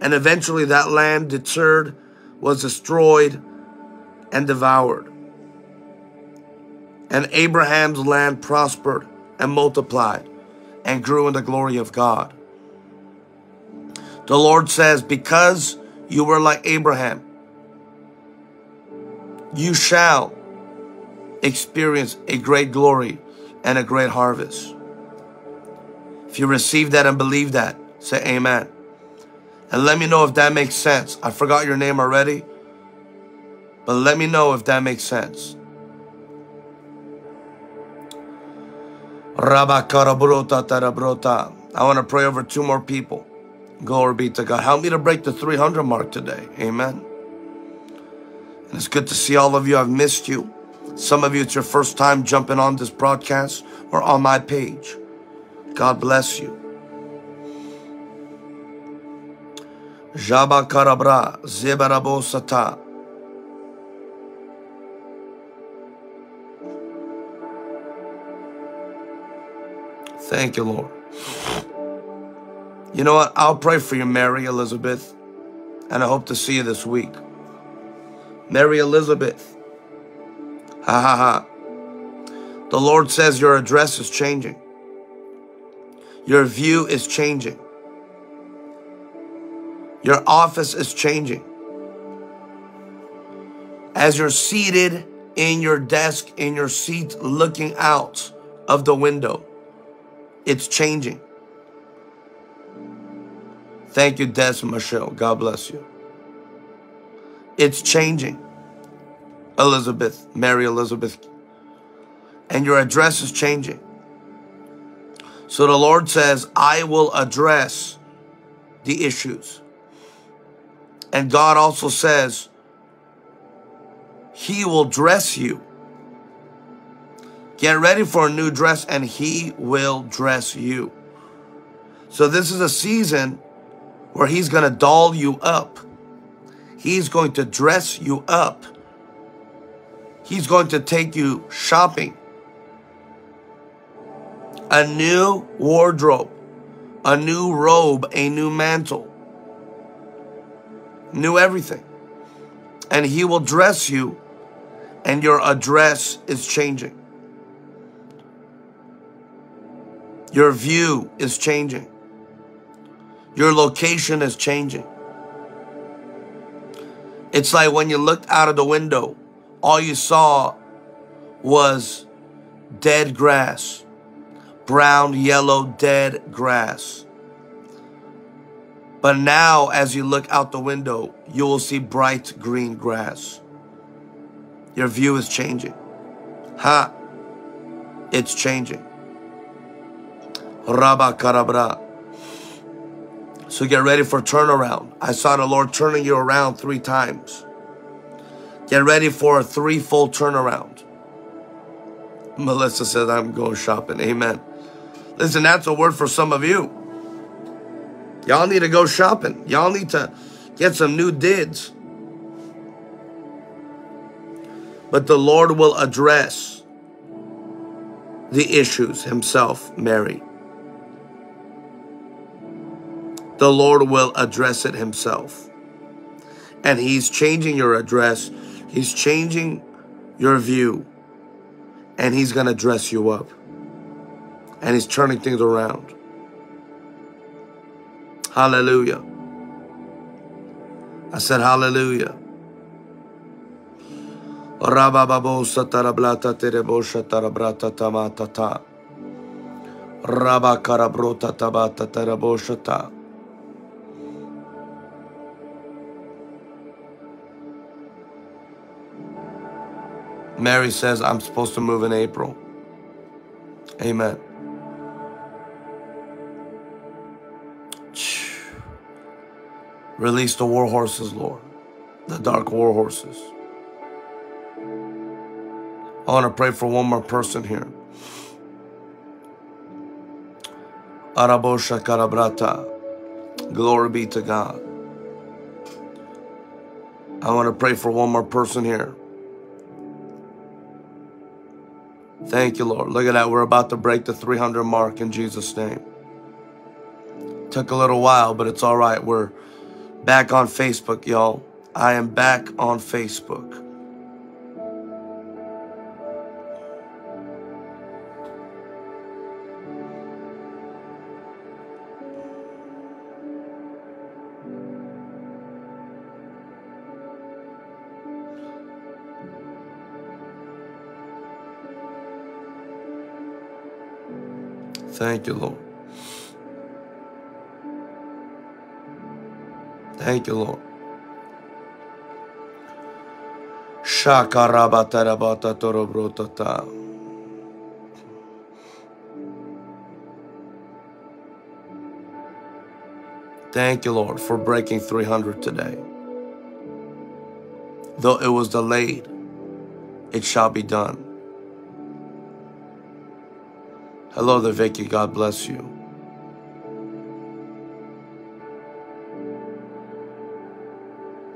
And eventually that land deterred, was destroyed, and devoured. And Abraham's land prospered and multiplied and grew in the glory of God. The Lord says, because you were like Abraham, you shall experience a great glory and a great harvest. If you receive that and believe that, say amen. And let me know if that makes sense. I forgot your name already, but let me know if that makes sense. I want to pray over two more people. Glory be to God. Help me to break the three hundred mark today. Amen. And it's good to see all of you. I've missed you. Some of you, it's your first time jumping on this broadcast or on my page. God bless you. Jaba Karabra, Zebarabo Sata. Thank you, Lord. You know what? I'll pray for you, Mary Elizabeth, and I hope to see you this week. Mary Elizabeth. Ha ha ha. The Lord says your address is changing. Your view is changing. Your office is changing. As you're seated in your desk, in your seat, looking out of the window, it's changing. Thank you, Des Michelle. God bless you. It's changing, Elizabeth, Mary Elizabeth. And your address is changing. So the Lord says, I will address the issues. And God also says, he will dress you. Get ready for a new dress, and he will dress you. So this is a season where he's going to doll you up. He's going to dress you up. He's going to take you shopping a new wardrobe, a new robe, a new mantle, new everything. And he will dress you, and your address is changing. Your view is changing. Your location is changing. It's like when you looked out of the window, all you saw was dead grass, brown, yellow, dead grass. But now as you look out the window, you will see bright green grass. Your view is changing. Ha! It's changing. Rabba Karabra. So get ready for turnaround. I saw the Lord turning you around three times. Get ready for a threefold turnaround. Melissa says, I'm going shopping. Amen. Listen, that's a word for some of you. Y'all need to go shopping. Y'all need to get some new dids. But the Lord will address the issues himself, Mary. The Lord will address it himself. And he's changing your address. He's changing your view. And he's going to dress you up. And he's turning things around. Hallelujah. I said hallelujah. Mary says, I'm supposed to move in April. Amen. Release the war horses, Lord. The dark war horses. I want to pray for one more person here. Arabosha Karabrata. Glory be to God. I want to pray for one more person here. Thank you, Lord. Look at that. We're about to break the three hundred mark in Jesus' name. Took a little while, but it's all right. We're back on Facebook, y'all. I am back on Facebook. Thank you, Lord. Thank you, Lord. Shakarabatarabata torobrotata. Thank you, Lord, for breaking three hundred today. Though it was delayed, it shall be done. Hello there, Vicky. God bless you.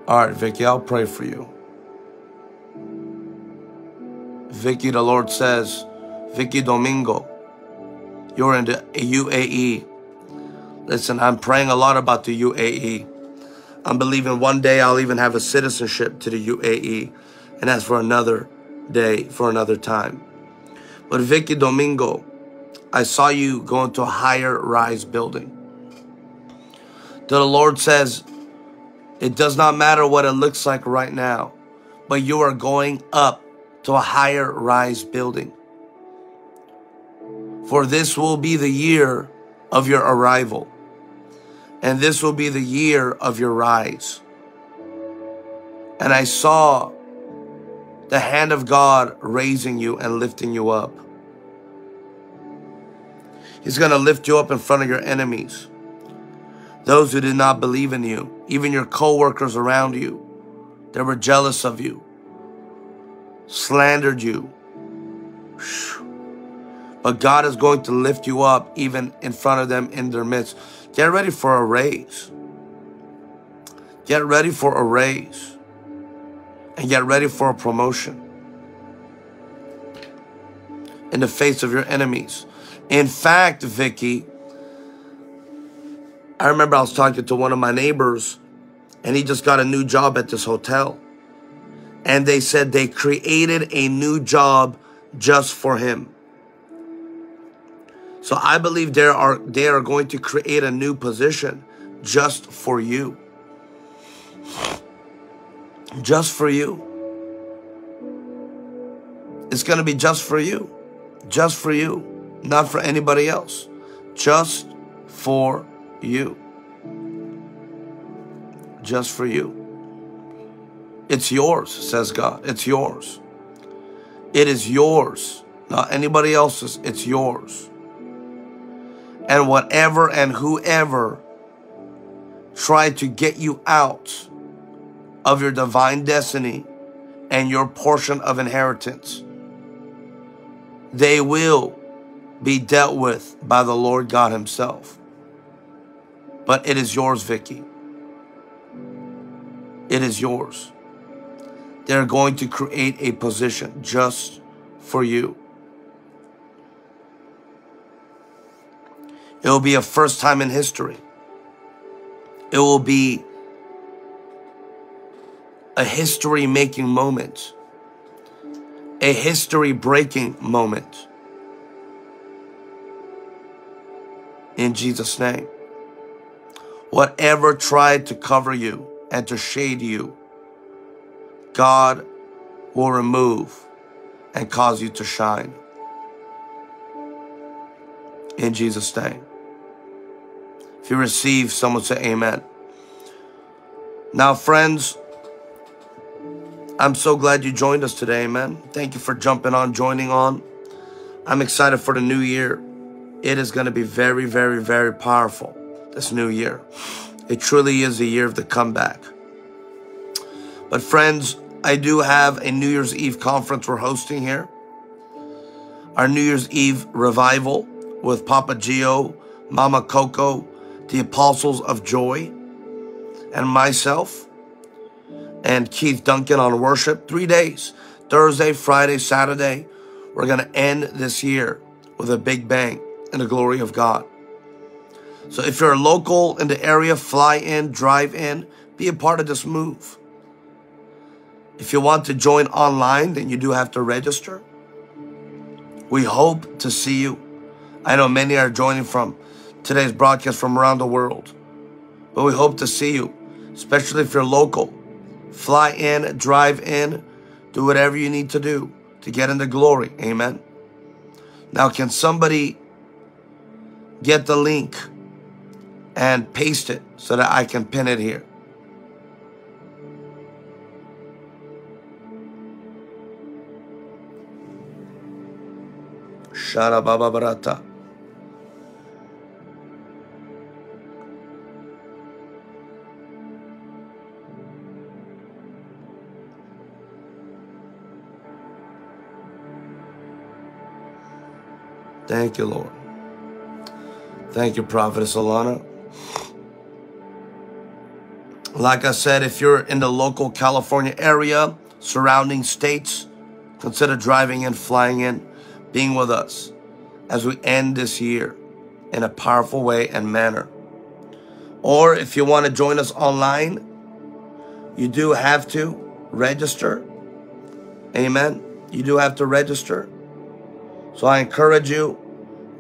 All right, Vicky, I'll pray for you. Vicky, the Lord says, Vicky Domingo, you're in the U A E. Listen, I'm praying a lot about the U A E. I'm believing one day I'll even have a citizenship to the U A E, and that's for another day, for another time. But Vicky Domingo, I saw you going to a higher rise building. The Lord says, it does not matter what it looks like right now, but you are going up to a higher rise building. For this will be the year of your arrival, and this will be the year of your rise. And I saw the hand of God raising you and lifting you up. He's going to lift you up in front of your enemies. Those who did not believe in you, even your co-workers around you, they were jealous of you, slandered you. But God is going to lift you up even in front of them in their midst. Get ready for a raise. Get ready for a raise. And get ready for a promotion in the face of your enemies. In fact, Vicky, I remember I was talking to one of my neighbors and he just got a new job at this hotel. And they said they created a new job just for him. So I believe there are, they are going to create a new position just for you. Just for you. It's going to be just for you. Just for you. Not for anybody else. Just for you. You just for you. It's yours, says God. It's yours. It is yours, not anybody else's. It's yours. And whatever and whoever tried to get you out of your divine destiny and your portion of inheritance, they will be dealt with by the Lord God himself. But it is yours, Vicky. It is yours. They're going to create a position just for you. It will be a first time in history. It will be a history-making moment, a history-breaking moment. In Jesus' name. Whatever tried to cover you and to shade you, God will remove and cause you to shine. In Jesus' name. If you receive, someone say amen. Now, friends, I'm so glad you joined us today, amen. Thank you for jumping on, joining on. I'm excited for the new year. It is going to be very, very, very powerful. This new year. It truly is the year of the comeback. But friends, I do have a New Year's Eve conference we're hosting here. Our New Year's Eve revival with Papa Gio, Mama Coco, the Apostles of Joy, and myself, and Keith Duncan on worship. Three days, Thursday, Friday, Saturday. We're going to end this year with a big bang in the glory of God. So if you're local in the area, fly in, drive in, be a part of this move. If you want to join online, then you do have to register. We hope to see you. I know many are joining from today's broadcast from around the world, but we hope to see you, especially if you're local. Fly in, drive in, do whatever you need to do to get into glory. Amen. Now, can somebody get the link and paste it so that I can pin it here? Shara Baba Barata. Thank you, Lord. Thank you, Prophetess Alana. Like I said, if you're in the local California area, surrounding states, consider driving in, flying in, being with us as we end this year in a powerful way and manner. Or if you want to join us online, you do have to register. Amen. You do have to register. So I encourage you,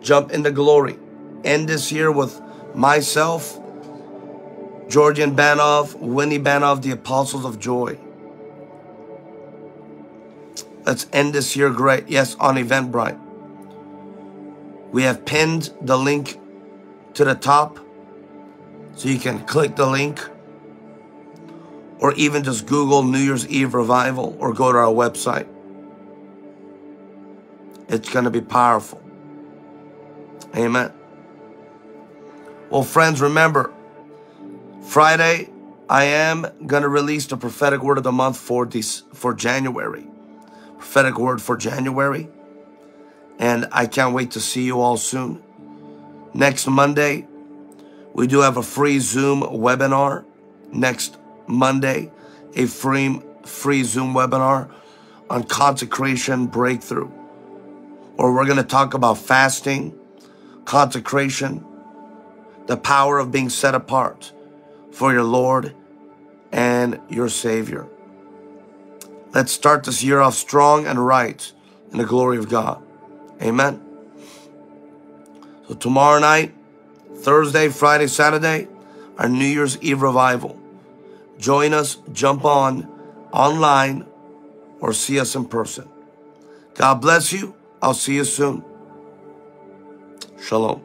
jump into glory. End this year with myself, Georgian Banoff, Winnie Banoff, the Apostles of Joy. Let's end this year great. Yes, on Eventbrite. We have pinned the link to the top so you can click the link or even just Google New Year's Eve Revival or go to our website. It's going to be powerful. Amen. Well, friends, remember, Friday, I am going to release the prophetic word of the month for this, for January. Prophetic word for January. And I can't wait to see you all soon. Next Monday, we do have a free Zoom webinar. Next Monday, a free, free Zoom webinar on consecration breakthrough. Or we're going to talk about fasting, consecration, the power of being set apart for your Lord and your Savior. Let's start this year off strong and right in the glory of God. Amen. So tomorrow night, Thursday, Friday, Saturday, our New Year's Eve revival. Join us, jump on, online, or see us in person. God bless you. I'll see you soon. Shalom.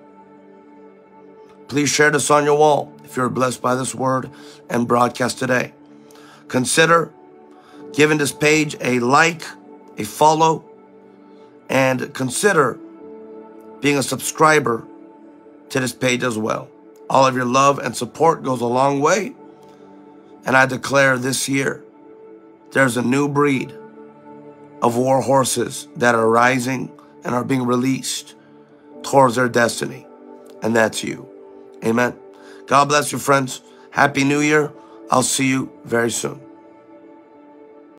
Please share this on your wall if you're blessed by this word and broadcast today. Consider giving this page a like, a follow, and consider being a subscriber to this page as well. All of your love and support goes a long way. And I declare this year, there's a new breed of war horses that are rising and are being released towards their destiny. And that's you. Amen. God bless you, friends. Happy New Year. I'll see you very soon.